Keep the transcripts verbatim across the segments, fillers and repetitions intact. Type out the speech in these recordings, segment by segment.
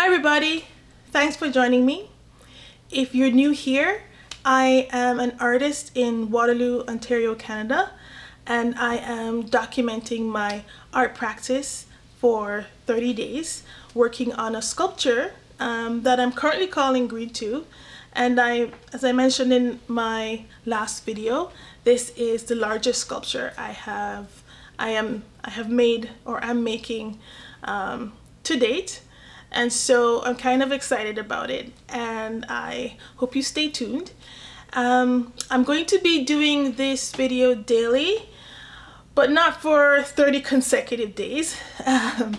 Hi everybody, thanks for joining me. If you're new here, I am an artist in Waterloo, Ontario, Canada, and I am documenting my art practice for thirty days, working on a sculpture um, that I'm currently calling Greed two. And I, as I mentioned in my last video, this is the largest sculpture I have, I am, I have made or am making um, to date. And so I'm kind of excited about it, and I hope you stay tuned. Um, I'm going to be doing this video daily, but not for thirty consecutive days, um,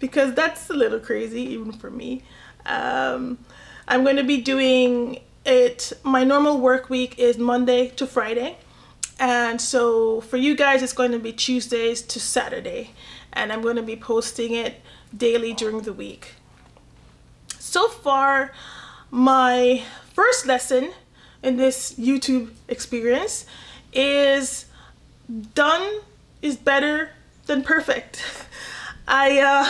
because that's a little crazy even for me. Um, I'm going to be doing it, my normal work week is Monday to Friday, and so for you guys it's going to be Tuesdays to Saturday, and I'm going to be posting it daily during the week. So far, my first lesson in this YouTube experience is done is better than perfect. I, uh,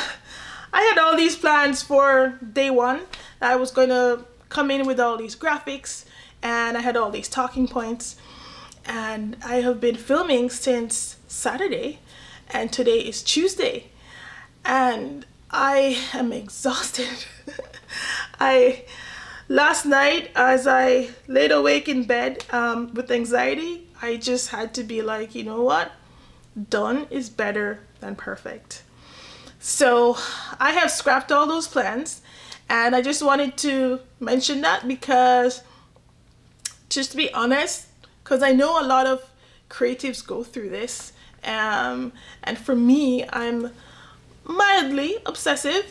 I had all these plans for day one. I was going to come in with all these graphics, and I had all these talking points, and I have been filming since Saturday, and today is Tuesday, and I am exhausted. I last night, as I laid awake in bed um, with anxiety, I just had to be like, you know what, done is better than perfect. So I have scrapped all those plans, and I just wanted to mention that because, just to be honest, because I know a lot of creatives go through this, um, and for me, I'm mildly obsessive,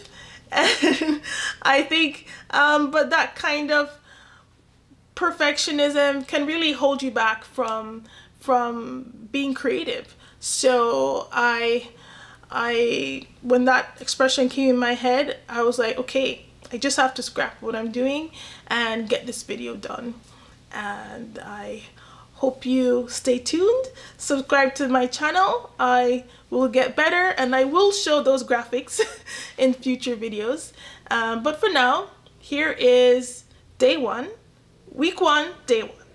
and I think um, but that kind of perfectionism can really hold you back from from being creative. So I I when that expression came in my head, I was like, okay, I just have to scrap what I'm doing and get this video done. And I hope you stay tuned, subscribe to my channel. I will get better, and I will show those graphics in future videos. Um, but for now, here is day one, week one, day one.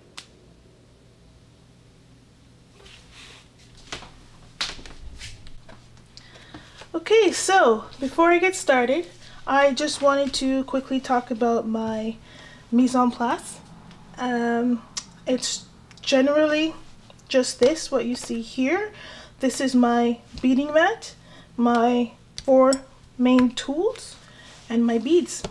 Okay, so before I get started, I just wanted to quickly talk about my mise en place. Um, it's generally just this, what you see here. This is my beading mat, my four main tools, and my beads.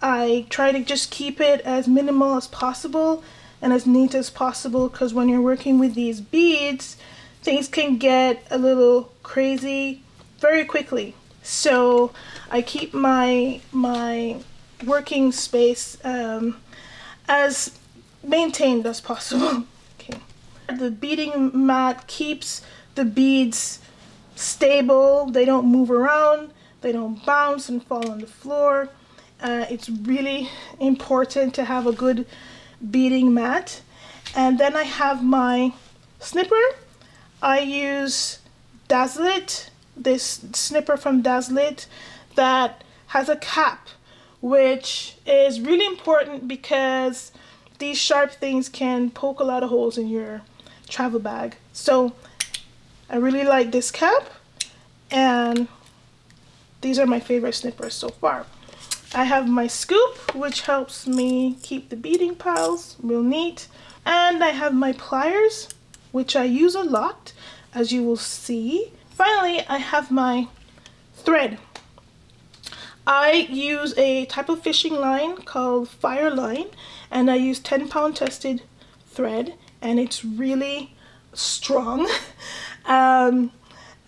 I try to just keep it as minimal as possible and as neat as possible, because when you're working with these beads, things can get a little crazy very quickly. So I keep my my working space um, as maintained as possible. Okay. The beading mat keeps the beads stable. They don't move around, they don't bounce and fall on the floor. Uh, it's really important to have a good beading mat. And then I have my snipper. I use Dazlit, this snipper from Dazlit that has a cap, which is really important because these sharp things can poke a lot of holes in your travel bag. So I really like this cap, and these are my favorite snippers so far. I have my scoop, which helps me keep the beading piles real neat. And I have my pliers, which I use a lot, as you will see. Finally, I have my thread. I use a type of fishing line called Fireline, and I use ten pound tested thread, and it's really strong. um,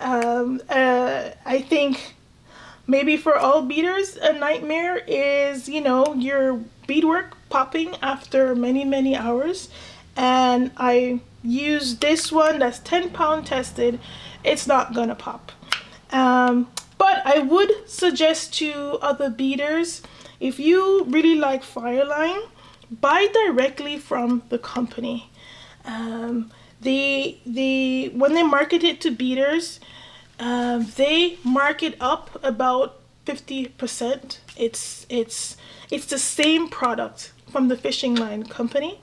um, uh, I think maybe for all beaders, a nightmare is, you know, your beadwork popping after many, many hours. And I use this one that's ten pound tested. It's not gonna pop. Um, But I would suggest to other beaders, if you really like Fireline, buy directly from the company. Um, the the when they market it to beaders, uh, they mark it up about fifty percent. It's it's it's the same product from the Fishing Line company.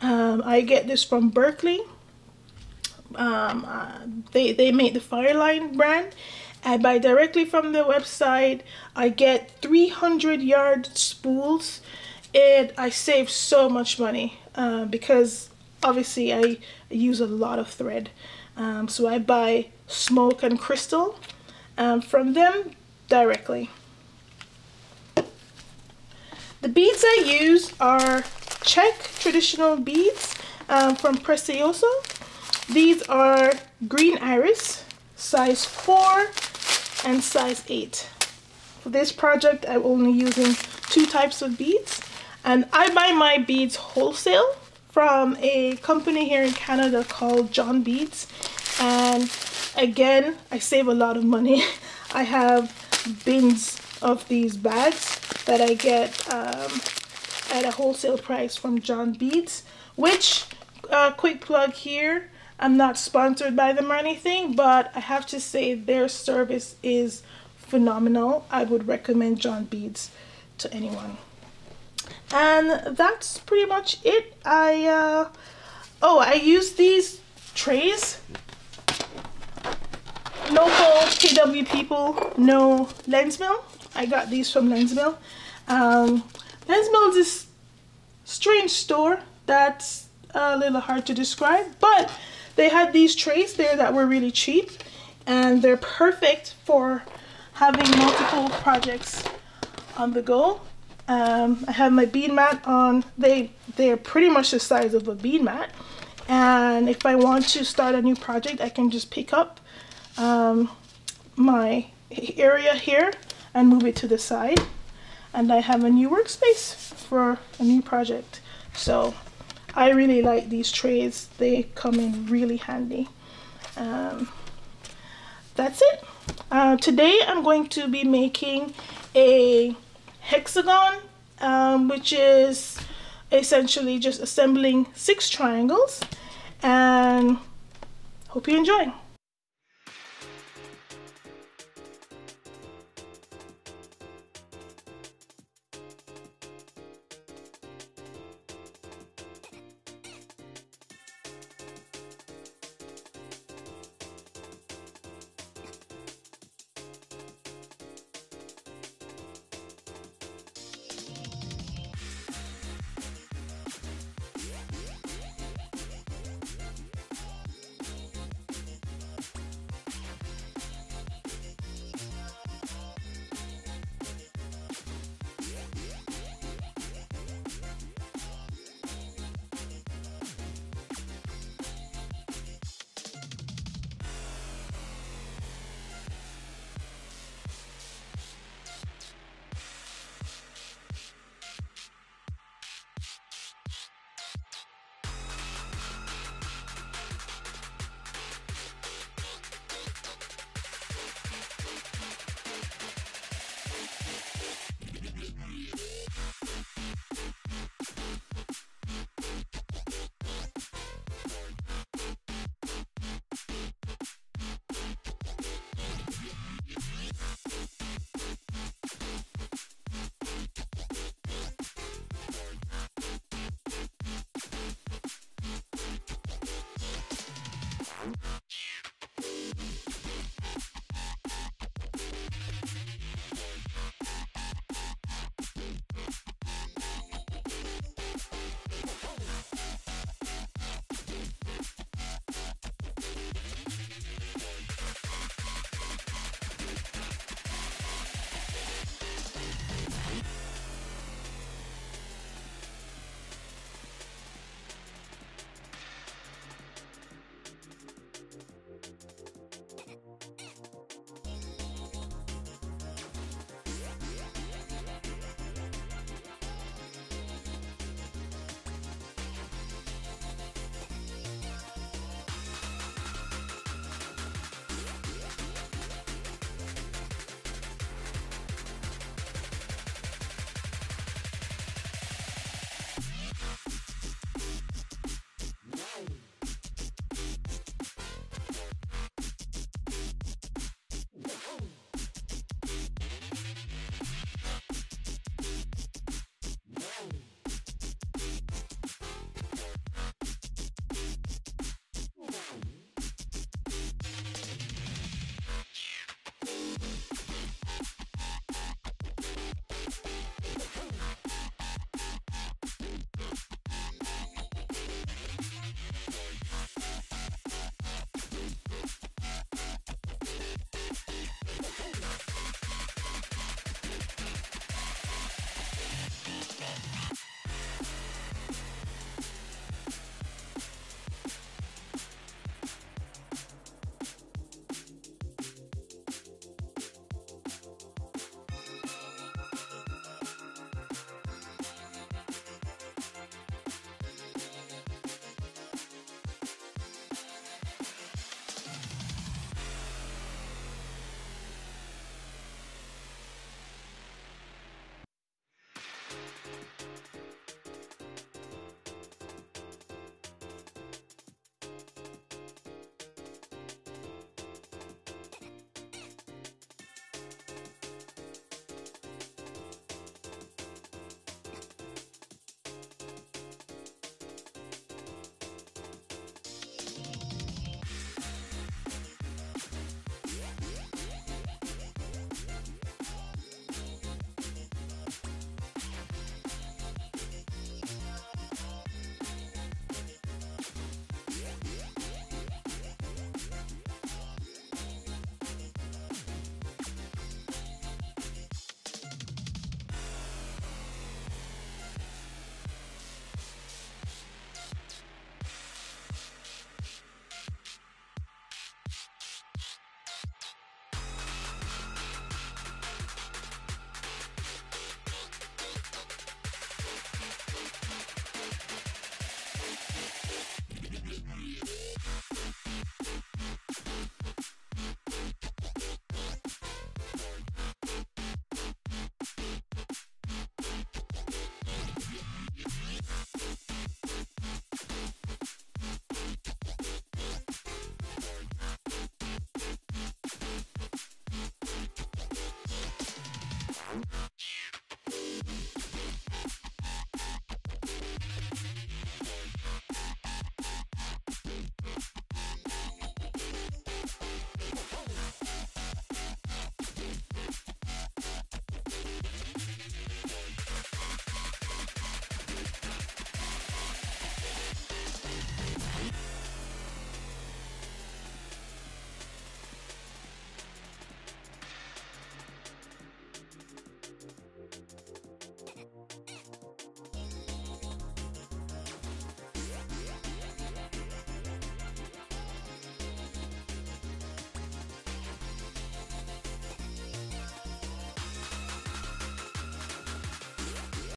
Um, I get this from Berkeley. Um, uh, they they make the Fireline brand. I buy directly from the website. I get three hundred yard spools, and I save so much money uh, because obviously I use a lot of thread. Um, so I buy Smoke and Crystal um, from them directly. The beads I use are Czech traditional beads um, from Preciosa. These are green iris, size four and size eight. For this project, I'm only using two types of beads, and I buy my beads wholesale from a company here in Canada called John Beads. And again, I save a lot of money. I have bins of these bags that I get um, at a wholesale price from John Beads, which, uh, quick plug here, I'm not sponsored by them or anything, but I have to say their service is phenomenal. I would recommend John Beads to anyone. And that's pretty much it. I, uh, oh, I use these trays. Local K W people know Lensmill. I got these from Lensmill. Um, Lensmill is this strange store that's a little hard to describe, but they had these trays there that were really cheap, and they're perfect for having multiple projects on the go. Um, I have my bead mat on. They, they're pretty much the size of a bead mat. And if I want to start a new project, I can just pick up um, my area here and move it to the side. And I have a new workspace for a new project. So I really like these trays. They come in really handy. Um, that's it. Uh, today I'm going to be making a hexagon, um, which is essentially just assembling six triangles, and hope you enjoy.